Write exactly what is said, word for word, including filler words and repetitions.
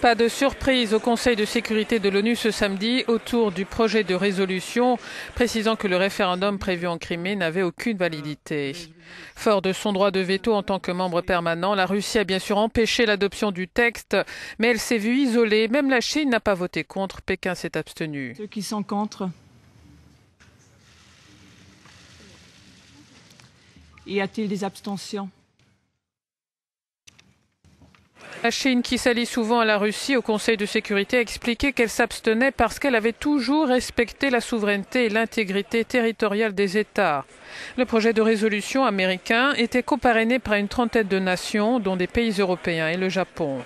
Pas de surprise au Conseil de sécurité de l'ONU ce samedi autour du projet de résolution précisant que le référendum prévu en Crimée n'avait aucune validité. Fort de son droit de veto en tant que membre permanent, la Russie a bien sûr empêché l'adoption du texte, mais elle s'est vue isolée. Même la Chine n'a pas voté contre, Pékin s'est abstenu. Ceux qui sont contre. Y a-t-il des abstentions? La Chine, qui s'allie souvent à la Russie au Conseil de sécurité, a expliqué qu'elle s'abstenait parce qu'elle avait toujours respecté la souveraineté et l'intégrité territoriale des États. Le projet de résolution américain était coparrainé par une trentaine de nations, dont des pays européens et le Japon.